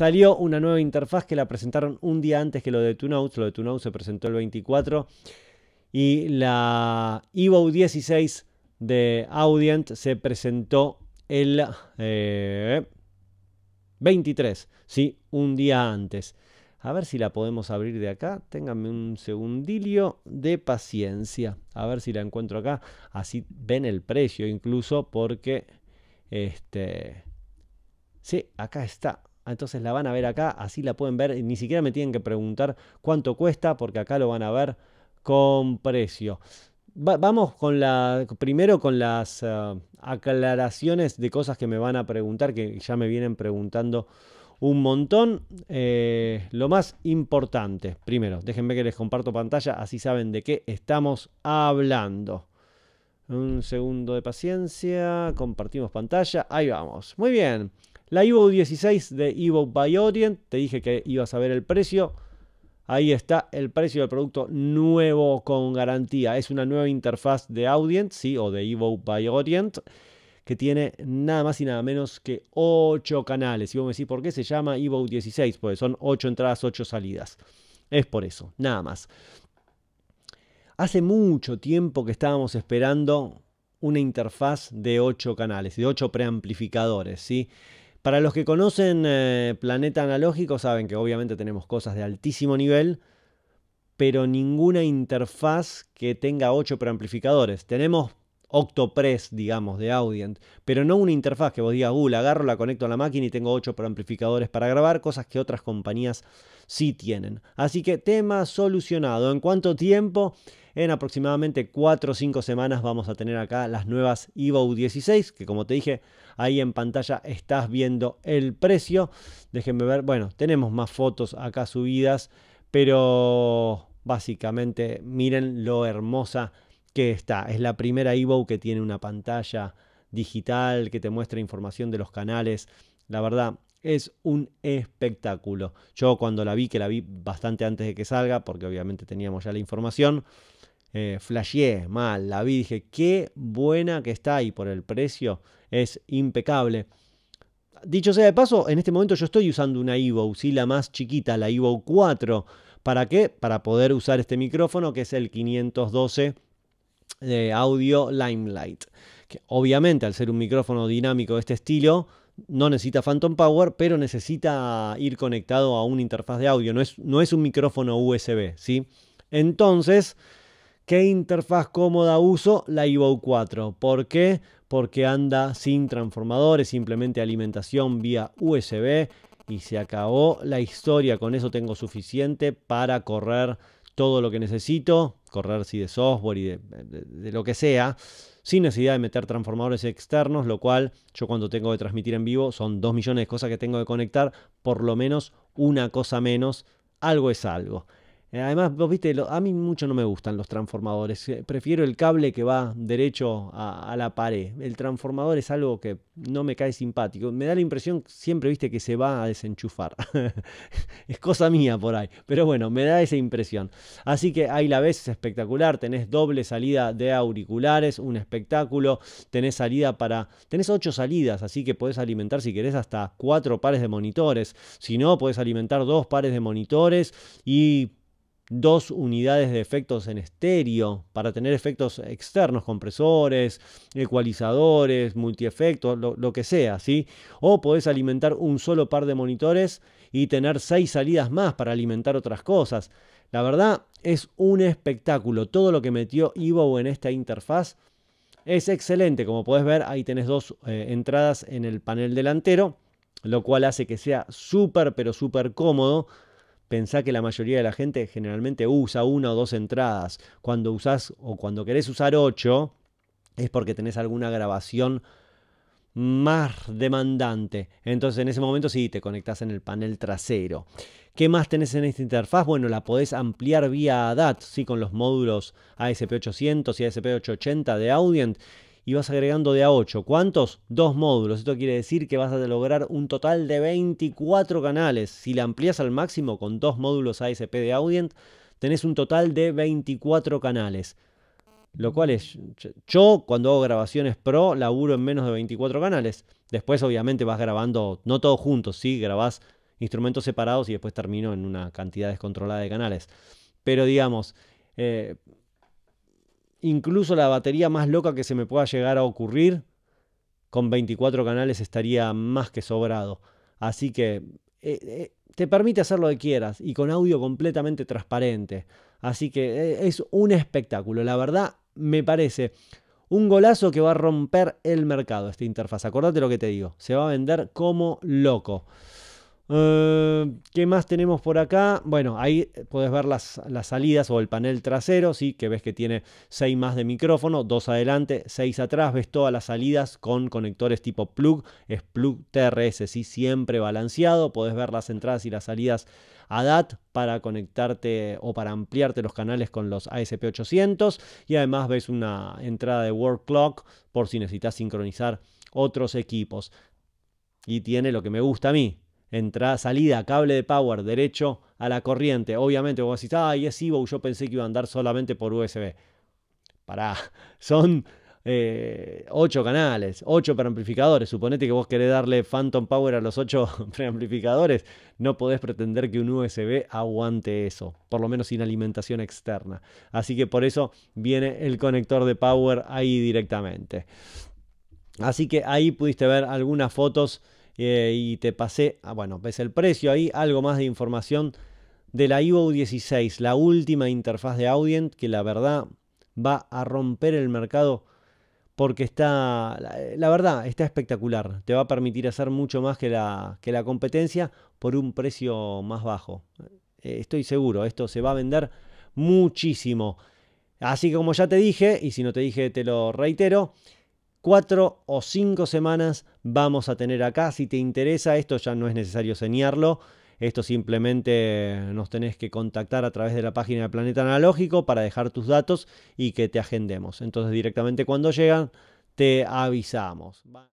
Salió una nueva interfaz que la presentaron un día antes que lo de Two Notes. Lo de Two Notes se presentó el 24. Y la EVO 16 de Audient se presentó el 23. Sí, un día antes. A ver si la podemos abrir de acá. Ténganme un segundillo de paciencia. A ver si la encuentro acá. Así ven el precio incluso, porque... sí, acá está. Entonces la van a ver acá. Así la pueden ver. Ni siquiera me tienen que preguntar cuánto cuesta, porque acá lo van a ver con precio. Vamos con primero con las aclaraciones de cosas que me van a preguntar, que ya me vienen preguntando un montón. Lo más importante, primero, déjenme que les comparto pantalla, así saben de qué estamos hablando. Un segundo de paciencia, compartimos pantalla, ahí vamos. Muy bien, la EVO 16 de EVO by Audient, te dije que ibas a ver el precio. Ahí está el precio del producto nuevo con garantía. Es una nueva interfaz de Audient, sí, o de EVO by Audient, que tiene nada más y nada menos que 8 canales. Y vos me decís, ¿por qué se llama EVO 16? Pues son 8 entradas, 8 salidas. Es por eso, nada más. Hace mucho tiempo que estábamos esperando una interfaz de 8 canales, de 8 preamplificadores, ¿sí? Para los que conocen Planeta Analógico, saben que obviamente tenemos cosas de altísimo nivel, pero ninguna interfaz que tenga 8 preamplificadores. Tenemos OctoPress, digamos, de Audient, pero no una interfaz que vos digas, la agarro, la conecto a la máquina y tengo 8 preamplificadores para grabar, cosas que otras compañías sí tienen. Así que tema solucionado. ¿En cuánto tiempo? En aproximadamente 4 o 5 semanas vamos a tener acá las nuevas EVO 16, que como te dije, ahí en pantalla estás viendo el precio. Déjenme ver, bueno, tenemos más fotos acá subidas, pero básicamente miren lo hermosa que está. Es la primera EVO que tiene una pantalla digital que te muestra información de los canales. La verdad es un espectáculo. Yo cuando la vi bastante antes de que salga, porque obviamente teníamos ya la información, flasheé mal, la vi, dije, qué buena que está, y por el precio es impecable. Dicho sea de paso, en este momento yo estoy usando una EVO, sí, la más chiquita, la EVO 4. ¿Para qué? Para poder usar este micrófono, que es el 512 de Audio Limelight. Que obviamente, al ser un micrófono dinámico de este estilo, no necesita Phantom Power, pero necesita ir conectado a una interfaz de audio. No es un micrófono USB, ¿sí? Entonces, ¿qué interfaz cómoda uso? La EVO 4. ¿Por qué? Porque anda sin transformadores, simplemente alimentación vía USB. Y se acabó la historia. Con eso tengo suficiente para correr todo lo que necesito. Correr, sí, de software y de lo que sea, sin necesidad de meter transformadores externos, lo cual yo cuando tengo que transmitir en vivo son 2 millones de cosas que tengo que conectar, por lo menos una cosa menos, algo es algo. Además, vos viste, a mí mucho no me gustan los transformadores, prefiero el cable que va derecho a la pared. El transformador es algo que no me cae simpático, me da la impresión siempre, viste, que se va a desenchufar. Es cosa mía por ahí, pero bueno, me da esa impresión. Así que ahí la ves, es espectacular, tenés doble salida de auriculares, un espectáculo, tenés 8 salidas, así que podés alimentar, si querés, hasta 4 pares de monitores, si no, podés alimentar 2 pares de monitores y 2 unidades de efectos en estéreo para tener efectos externos, compresores, ecualizadores, multiefectos, lo que sea, ¿sí? O podés alimentar un solo par de monitores y tener 6 salidas más para alimentar otras cosas. La verdad es un espectáculo. Todo lo que metió EVO en esta interfaz es excelente. Como podés ver, ahí tenés 2 entradas en el panel delantero, lo cual hace que sea súper, pero súper cómodo. Pensá que la mayoría de la gente generalmente usa 1 o 2 entradas. Cuando usás o cuando querés usar 8 es porque tenés alguna grabación más demandante. Entonces en ese momento sí te conectás en el panel trasero. ¿Qué más tenés en esta interfaz? Bueno, la podés ampliar vía ADAT, ¿sí? Con los módulos ASP800 y ASP880 de Audient. Y vas agregando de a 8. ¿Cuántos? 2 módulos. Esto quiere decir que vas a lograr un total de 24 canales. Si la amplías al máximo con 2 módulos ASP de Audient, tenés un total de 24 canales. Lo cual es... Yo, cuando hago grabaciones pro, laburo en menos de 24 canales. Después, obviamente, vas grabando, no todos juntos, ¿sí? Grabás instrumentos separados y después termino en una cantidad descontrolada de canales. Pero digamos, incluso la batería más loca que se me pueda llegar a ocurrir, con 24 canales estaría más que sobrado. Así que te permite hacer lo que quieras y con audio completamente transparente. Así que es un espectáculo. La verdad, me parece un golazo que va a romper el mercado esta interfaz. Acordate lo que te digo. Se va a vender como loco. ¿Qué más tenemos por acá? Bueno, ahí podés ver las salidas o el panel trasero, ¿sí? Que ves que tiene 6 más de micrófono, 2 adelante, 6 atrás. Ves todas las salidas con conectores tipo plug, es plug TRS, ¿sí? Siempre balanceado. Podés ver las entradas y las salidas ADAT para conectarte o para ampliarte los canales con los ASP800. Y además ves una entrada de Work Clock por si necesitas sincronizar otros equipos. Y tiene lo que me gusta a mí. Entrada, salida, cable de power, derecho a la corriente. Obviamente vos decís, ay, es EVO, yo pensé que iba a andar solamente por USB. Pará, son 8 canales, 8 preamplificadores. Suponete que vos querés darle phantom power a los 8 preamplificadores. No podés pretender que un USB aguante eso, por lo menos sin alimentación externa. Así que por eso viene el conector de power ahí directamente. Así que ahí pudiste ver algunas fotos. Y te pasé, bueno, ves el precio ahí, algo más de información de la EVO 16, la última interfaz de Audient, que la verdad va a romper el mercado porque está, la verdad, está espectacular. Te va a permitir hacer mucho más que la competencia por un precio más bajo. Estoy seguro, esto se va a vender muchísimo. Así que como ya te dije, y si no te dije te lo reitero, 4 o 5 semanas vamos a tener acá. Si te interesa, esto ya no es necesario señalarlo. Esto simplemente nos tenés que contactar a través de la página de Planeta Analógico para dejar tus datos y que te agendemos. Entonces directamente cuando llegan te avisamos.